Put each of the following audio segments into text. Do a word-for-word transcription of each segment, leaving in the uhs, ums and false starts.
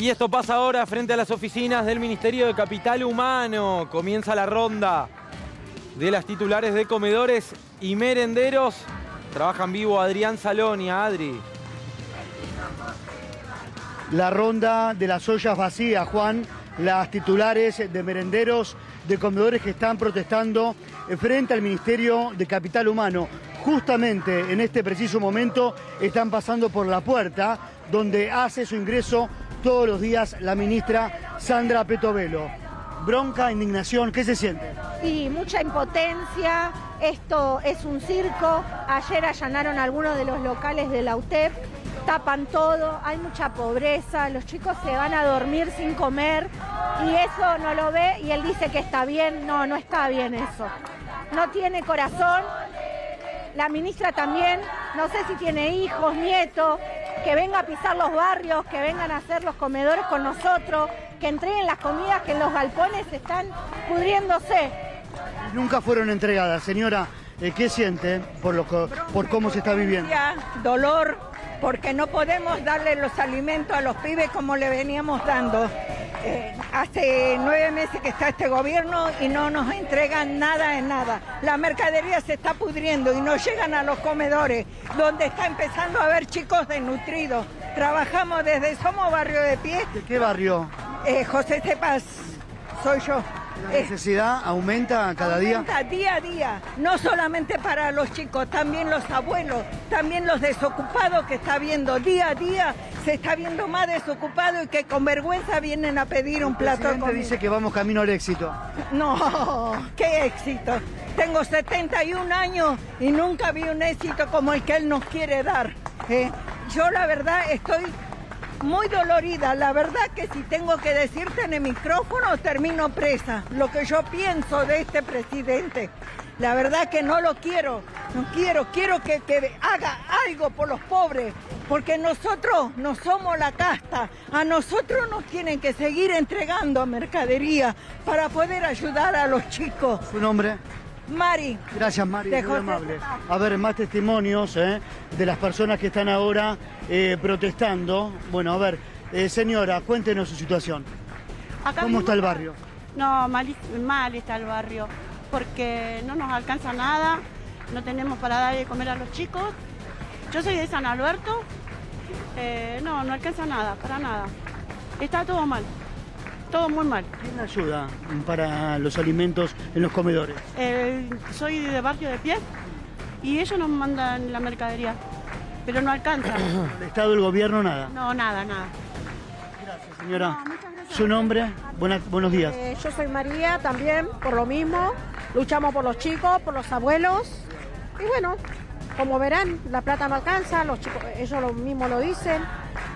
Y esto pasa ahora frente a las oficinas del Ministerio de Capital Humano. Comienza la ronda de las titulares de comedores y merenderos. Trabaja en vivo Adrián Salonia. Adri. La ronda de las ollas vacías, Juan. Las titulares de merenderos, de comedores que están protestando frente al Ministerio de Capital Humano. Justamente en este preciso momento están pasando por la puerta donde hace su ingreso todos los días la ministra Sandra Pettovello. Bronca, indignación, ¿qué se siente? Sí, mucha impotencia, esto es un circo. Ayer allanaron algunos de los locales de la U T E P, tapan todo, hay mucha pobreza, los chicos se van a dormir sin comer y eso no lo ve y él dice que está bien. No, no está bien eso. No tiene corazón. La ministra también, no sé si tiene hijos, nietos, que venga a pisar los barrios, que vengan a hacer los comedores con nosotros, que entreguen las comidas que en los galpones están pudriéndose. Nunca fueron entregadas, señora. ¿Qué siente por, lo, por cómo se está viviendo? Dolor, porque no podemos darle los alimentos a los pibes como le veníamos dando. Eh, hace nueve meses que está este gobierno y no nos entregan nada en nada. La mercadería se está pudriendo y no llegan a los comedores, donde está empezando a haber chicos desnutridos. Trabajamos desde Somos Barrio de Pie. ¿De qué barrio? Eh, José Cepaz, soy yo. ¿La necesidad eh, aumenta cada día? Aumenta día a día, no solamente para los chicos, también los abuelos, también los desocupados que está viendo día a día. Se está viendo más desocupado y que con vergüenza vienen a pedir un plato de comida. Dice que vamos camino al éxito. No, qué éxito. Tengo setenta y un años y nunca vi un éxito como el que él nos quiere dar. ¿eh? Yo la verdad estoy muy dolorida. La verdad que si tengo que decirte en el micrófono termino presa. Lo que yo pienso de este presidente. La verdad que no lo quiero, no quiero, quiero que, que haga algo por los pobres, porque nosotros no somos la casta, a nosotros nos tienen que seguir entregando mercadería para poder ayudar a los chicos. ¿Su nombre? Mari. Gracias, Mari, muy amable. A ver, más testimonios eh, de las personas que están ahora eh, protestando. Bueno, a ver, eh, señora, cuéntenos su situación. Acá ¿Cómo está el barrio? No, mal, mal está el barrio, porque no nos alcanza nada, no tenemos para dar de comer a los chicos. Yo soy de San Alberto, eh, no, no alcanza nada, para nada. Está todo mal, todo muy mal. ¿Quién ayuda para los alimentos en los comedores? Eh, soy de Barrio de Pie y ellos nos mandan la mercadería, pero no alcanza. ¿El Estado, el gobierno, nada? No, nada, nada. Gracias, señora. No, muchas gracias. ¿Su nombre? Buenas, buenos días. Eh, yo soy María también, por lo mismo. Luchamos por los chicos, por los abuelos y bueno, como verán, la plata no alcanza, los chicos, ellos lo mismo lo dicen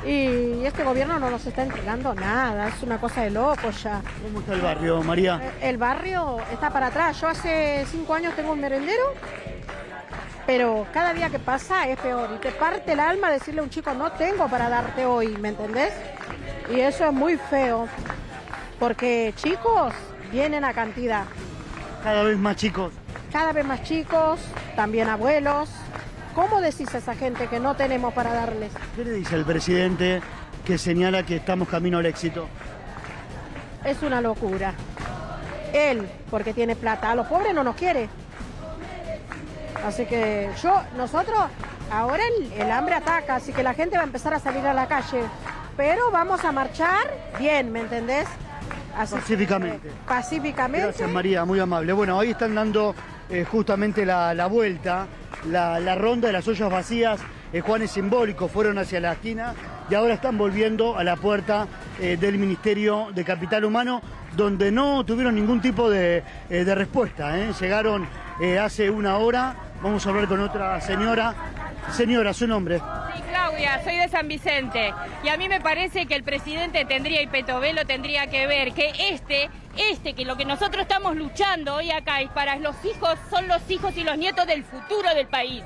y este gobierno no nos está entregando nada, es una cosa de loco ya. ¿Cómo está el barrio, María? El, el barrio está para atrás, yo hace cinco años tengo un merendero, pero cada día que pasa es peor y te parte el alma decirle a un chico no tengo para darte hoy, ¿me entendés? Y eso es muy feo, porque chicos vienen a cantidad. Cada vez más chicos. Cada vez más chicos, también abuelos. ¿Cómo decís a esa gente que no tenemos para darles? ¿Qué le dice el presidente que señala que estamos camino al éxito? Es una locura. Él, porque tiene plata, a los pobres no nos quiere. Así que yo, nosotros, ahora el, el hambre ataca, así que la gente va a empezar a salir a la calle. Pero vamos a marchar bien, ¿me entendés? Así, pacíficamente. Pacíficamente. Gracias, María, muy amable. Bueno, ahí están dando eh, justamente la, la vuelta, la, la ronda de las ollas vacías. Eh, Juan, es simbólico, fueron hacia la esquina y ahora están volviendo a la puerta eh, del Ministerio de Capital Humano, donde no tuvieron ningún tipo de, eh, de respuesta. ¿eh? Llegaron eh, hace una hora. Vamos a hablar con otra señora. Señora, ¿su nombre? Sí, Claudia, soy de San Vicente y a mí me parece que el presidente tendría y Pettovello tendría que ver que este, este que lo que nosotros estamos luchando hoy acá es para los hijos, son los hijos y los nietos del futuro del país.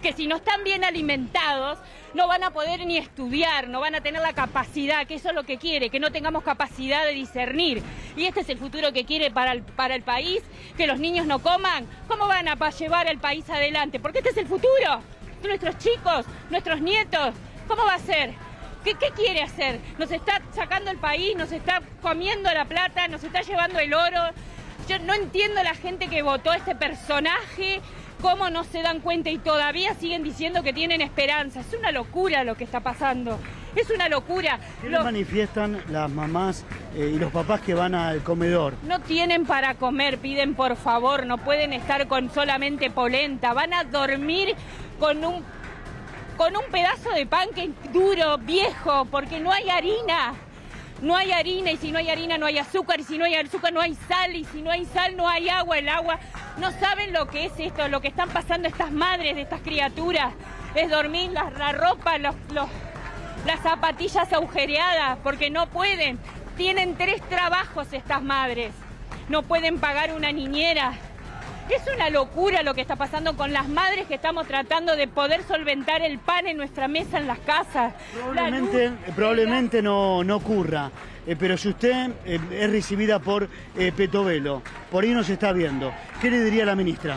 Que si no están bien alimentados no van a poder ni estudiar, no van a tener la capacidad, que eso es lo que quiere, que no tengamos capacidad de discernir. Y este es el futuro que quiere para el, para el país, que los niños no coman. ¿Cómo van a llevar al país adelante? Porque este es el futuro. Nuestros chicos, nuestros nietos, ¿cómo va a ser? ¿Qué, qué quiere hacer? Nos está sacando el país, nos está comiendo la plata, nos está llevando el oro. Yo no entiendo la gente que votó a este personaje, cómo no se dan cuenta y todavía siguen diciendo que tienen esperanza. Es una locura lo que está pasando. Es una locura. ¿Qué lo... manifiestan las mamás eh, y los papás que van al comedor? No tienen para comer, piden por favor, no pueden estar con solamente polenta. Van a dormir con un, con un pedazo de pan que es duro, viejo, porque no hay harina. No hay harina, y si no hay harina no hay azúcar, y si no hay azúcar no hay sal, y si no hay sal no hay agua, el agua... No saben lo que es esto, lo que están pasando estas madres de estas criaturas. Es dormir la, la ropa, los... los... las zapatillas agujereadas, porque no pueden. Tienen tres trabajos estas madres. No pueden pagar una niñera. Es una locura lo que está pasando con las madres que estamos tratando de poder solventar el pan en nuestra mesa, en las casas. Probablemente, la probablemente no, no ocurra. Eh, pero si usted eh, es recibida por eh, Pettovello, por ahí nos está viendo, ¿qué le diría la ministra?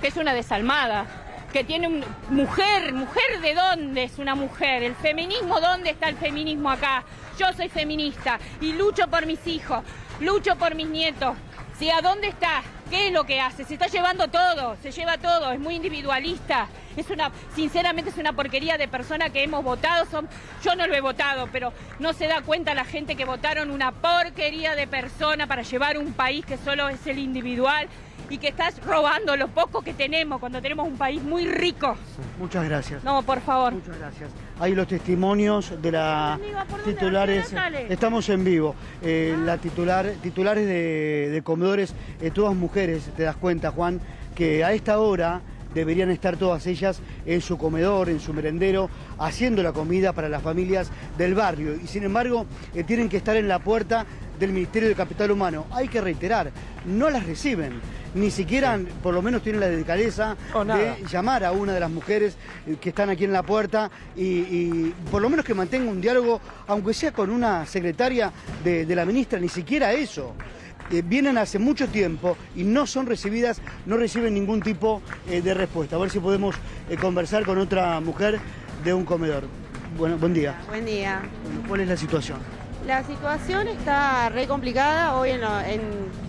Que es una desalmada. Que tiene un... mujer, mujer de dónde es una mujer, el feminismo, ¿dónde está el feminismo acá? Yo soy feminista y lucho por mis hijos, lucho por mis nietos. ¿Sí? ¿A dónde está? ¿Qué es lo que hace? Se está llevando todo, se lleva todo, es muy individualista. Es una, sinceramente es una porquería de persona que hemos votado. Son, yo no lo he votado, pero no se da cuenta la gente que votaron una porquería de persona para llevar un país que solo es el individual y que estás robando lo poco que tenemos cuando tenemos un país muy rico. Muchas gracias. No, por favor. Muchas gracias. Hay los testimonios de la titulares. Estamos en vivo. Eh, la titular, titulares de, de comedores, eh, todas mujeres, te das cuenta, Juan, que a esta hora deberían estar todas ellas en su comedor, en su merendero, haciendo la comida para las familias del barrio. Y sin embargo, eh, tienen que estar en la puerta del Ministerio de Capital Humano. Hay que reiterar, no las reciben. Ni siquiera, sí, por lo menos tienen la delicadeza de llamar a una de las mujeres que están aquí en la puerta y, y por lo menos que mantenga un diálogo, aunque sea con una secretaria de, de la ministra, ni siquiera eso. Eh, vienen hace mucho tiempo y no son recibidas, no reciben ningún tipo eh, de respuesta. A ver si podemos eh, conversar con otra mujer de un comedor. Bueno, buen día. Buen día. Bueno, ¿cuál es la situación? La situación está re complicada hoy en, lo, en,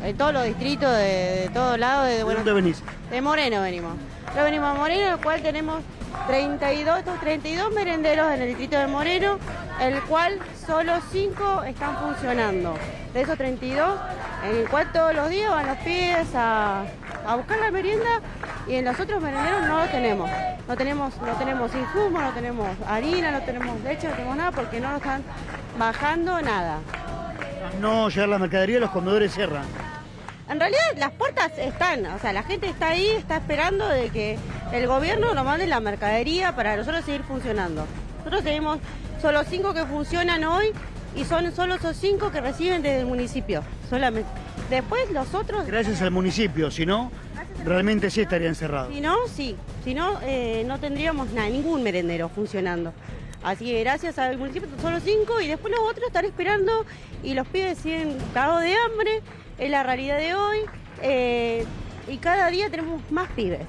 en todos los distritos, de, de todos lados. ¿De dónde venís? De Moreno venimos. Yo venimos a Moreno, el cual tenemos treinta y dos, treinta y dos merenderos en el distrito de Moreno, el cual solo cinco están funcionando. De esos treinta y dos, en el cual todos los días van los pies a, a buscar la merienda y en los otros merenderos no lo tenemos. No tenemos, no tenemos insumos, no tenemos harina, no tenemos leche, no tenemos nada porque no nos están bajando nada. No llegar la mercadería, los comedores cierran. En realidad las puertas están, o sea, la gente está ahí, está esperando de que el gobierno nos mande la mercadería para nosotros seguir funcionando. Nosotros tenemos solo cinco que funcionan hoy y son solo esos cinco que reciben desde el municipio, solamente. Después los otros... Gracias al municipio, si no, realmente sí estarían cerrados. Si no, sí, si no, eh, no tendríamos nada, ningún merendero funcionando. Así que gracias al municipio, solo cinco, y después los otros están esperando y los pibes siguen cagados de hambre, es la realidad de hoy, eh, y cada día tenemos más pibes,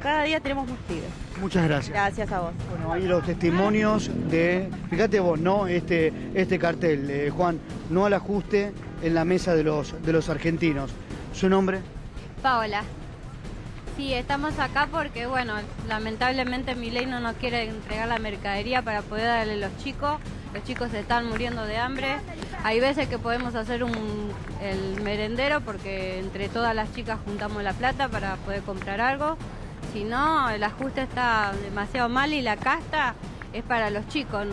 cada día tenemos más pibes. Muchas gracias. Gracias a vos. Bueno, ahí los testimonios de, fíjate vos, ¿no? Este, este cartel, eh, Juan, no al ajuste en la mesa de los, de los argentinos. ¿Su nombre? Paola. Sí, estamos acá porque, bueno, lamentablemente Milei no nos quiere entregar la mercadería para poder darle a los chicos. Los chicos se están muriendo de hambre. Hay veces que podemos hacer un, el merendero porque entre todas las chicas juntamos la plata para poder comprar algo. Si no, el ajuste está demasiado mal y la casta es para los chicos,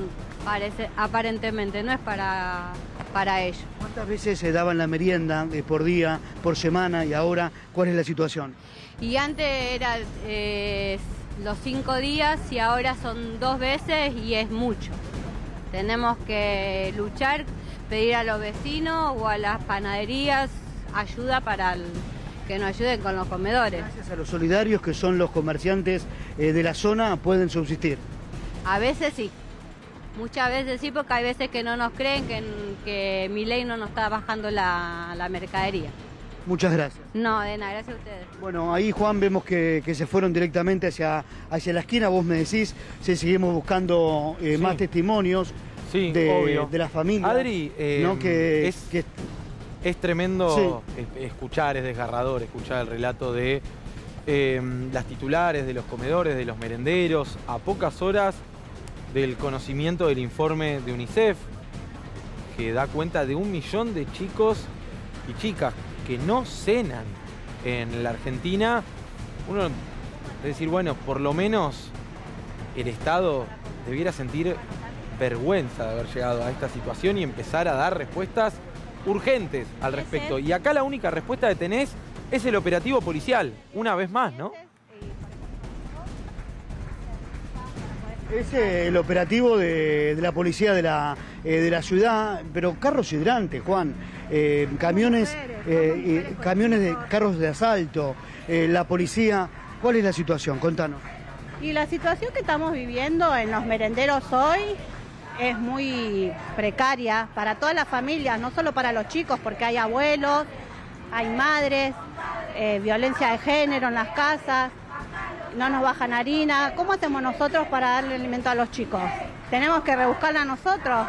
parece, aparentemente, no es para, para ellos. ¿Cuántas veces se daban la merienda por día, por semana y ahora cuál es la situación? Y antes era eh, los cinco días y ahora son dos veces y es mucho. Tenemos que luchar, pedir a los vecinos o a las panaderías ayuda para el, que nos ayuden con los comedores. Gracias a los solidarios que son los comerciantes eh, de la zona pueden subsistir. A veces sí, muchas veces sí, porque hay veces que no nos creen que, que Milei no nos está bajando la, la mercadería. Muchas gracias. No, de nada, gracias a ustedes. Bueno, ahí, Juan, vemos que, que se fueron directamente hacia, hacia la esquina, vos me decís, si seguimos buscando eh, sí, más testimonios, sí, de, obvio. de la familia. Adri, eh, ¿no? que, es, que... es tremendo sí. escuchar, es desgarrador escuchar el relato de eh, las titulares, de los comedores, de los merenderos, a pocas horas del conocimiento del informe de UNICEF, que da cuenta de un millón de chicos y chicas que no cenan en la Argentina. Uno es decir, bueno, por lo menos el Estado debiera sentir vergüenza de haber llegado a esta situación y empezar a dar respuestas urgentes al respecto. Y acá la única respuesta que tenés es el operativo policial, una vez más, ¿no? Es el operativo de, de la policía de la, eh, de la ciudad, pero carros hidrantes, Juan, eh, camiones, eh, eh, camiones de carros de asalto, eh, la policía. ¿Cuál es la situación? Contanos. Y la situación que estamos viviendo en los merenderos hoy es muy precaria para todas las familias, no solo para los chicos, porque hay abuelos, hay madres, eh, violencia de género en las casas. No nos bajan harina. ¿Cómo hacemos nosotros para darle alimento a los chicos? Tenemos que rebuscarla nosotros.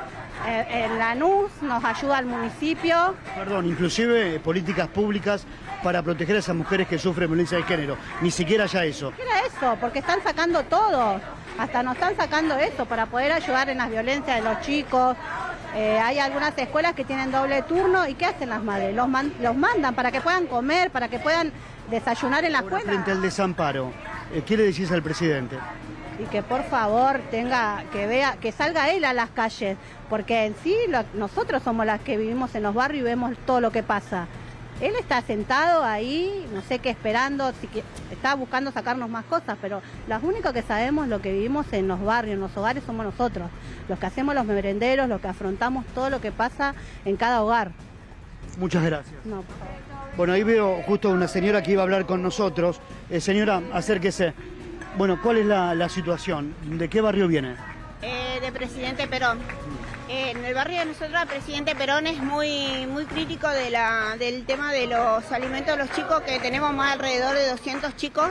Eh, eh, Lanús nos ayuda al municipio. Perdón, inclusive eh, políticas públicas para proteger a esas mujeres que sufren violencia de género. Ni siquiera ya eso. Ni siquiera eso, porque están sacando todo. Hasta nos están sacando eso para poder ayudar en las violencias de los chicos. Eh, hay algunas escuelas que tienen doble turno. ¿Y qué hacen las madres? Los, man, los mandan para que puedan comer, para que puedan desayunar en la escuela. Frente al desamparo. ¿Qué le decís al presidente? Y que por favor tenga, que vea, que salga él a las calles, porque en sí lo, nosotros somos las que vivimos en los barrios y vemos todo lo que pasa. Él está sentado ahí, no sé qué esperando, si que, está buscando sacarnos más cosas, pero los únicos que sabemos lo que vivimos en los barrios, en los hogares, somos nosotros, los que hacemos los merenderos, los que afrontamos todo lo que pasa en cada hogar. Muchas gracias. No, por favor. Bueno, ahí veo justo una señora que iba a hablar con nosotros. Eh, señora, acérquese. Bueno, ¿cuál es la, la situación? ¿De qué barrio viene? Eh, de Presidente Perón. Eh, en el barrio de nosotros, Presidente Perón es muy, muy crítico de la, del tema de los alimentos de los chicos, que tenemos más alrededor de doscientos chicos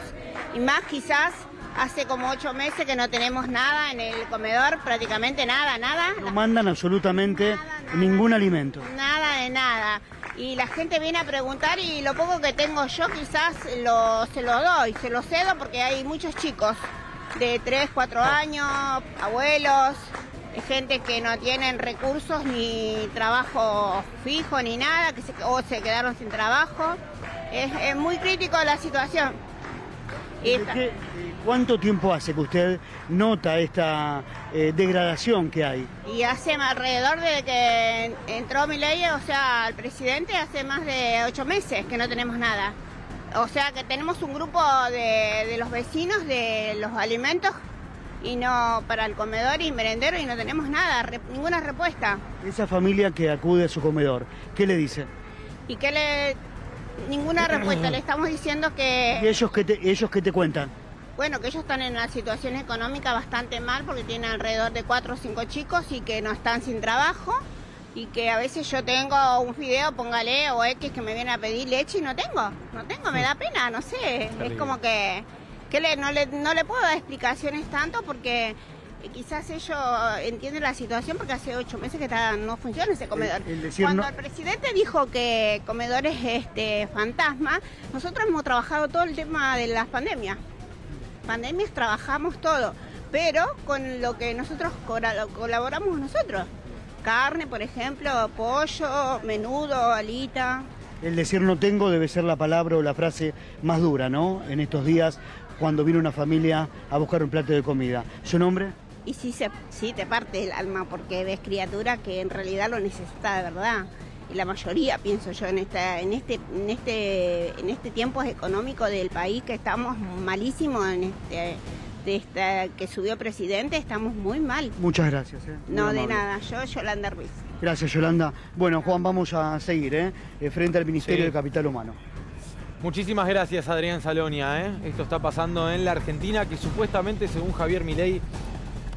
y más quizás. Hace como ocho meses que no tenemos nada en el comedor, prácticamente nada, nada. No mandan absolutamente nada, nada, ningún alimento. Nada de nada. Y la gente viene a preguntar y lo poco que tengo yo quizás lo, se lo doy, se lo cedo porque hay muchos chicos de tres, cuatro años, abuelos, gente que no tienen recursos ni trabajo fijo ni nada, que se, o se quedaron sin trabajo. Es, es muy crítico la situación. ¿Qué, ¿Cuánto tiempo hace que usted nota esta eh, degradación que hay? Y hace alrededor de que entró Milei, o sea, el presidente, hace más de ocho meses que no tenemos nada. O sea, que tenemos un grupo de, de los vecinos de los alimentos y no para el comedor y merendero y no tenemos nada, re, ninguna respuesta. Esa familia que acude a su comedor, ¿qué le dice? ¿Y qué le...? Ninguna respuesta, le estamos diciendo que... ¿Y ellos qué te, ellos qué te cuentan? Bueno, que ellos están en una situación económica bastante mal porque tienen alrededor de cuatro o cinco chicos y que no están sin trabajo y que a veces yo tengo un fideo, póngale, o X que me viene a pedir leche y no tengo, no tengo, me da pena, no sé. Es como que, que le, no, le, no le puedo dar explicaciones tanto porque... Quizás ellos entienden la situación porque hace ocho meses que está, no funciona ese comedor. El, el decir Cuando no... el presidente dijo que comedores este, fantasma, nosotros hemos trabajado todo el tema de las pandemias. Pandemias trabajamos todo, pero con lo que nosotros colaboramos nosotros. Carne, por ejemplo, pollo, menudo, alita. El decir no tengo debe ser la palabra o la frase más dura, ¿no? En estos días, cuando viene una familia a buscar un plato de comida. ¿Su nombre? Y sí, se, sí te parte el alma porque ves criatura que en realidad lo necesita de verdad. Y la mayoría, pienso yo, en esta, en este, en este, en este tiempo económico del país que estamos malísimos, en este, de esta que subió presidente, estamos muy mal. Muchas gracias. ¿eh? No, de nada. Yo, Yolanda Ruiz. Gracias, Yolanda. Bueno, Juan, vamos a seguir, ¿eh? Frente al Ministerio sí. de Capital Humano. Muchísimas gracias, Adrián Salonia, ¿eh? Esto está pasando en la Argentina, que supuestamente, según Javier Milei,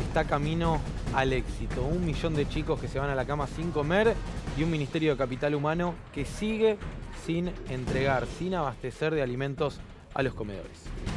está camino al éxito. Un millón de chicos que se van a la cama sin comer y un Ministerio de Capital Humano que sigue sin entregar, sin abastecer de alimentos a los comedores.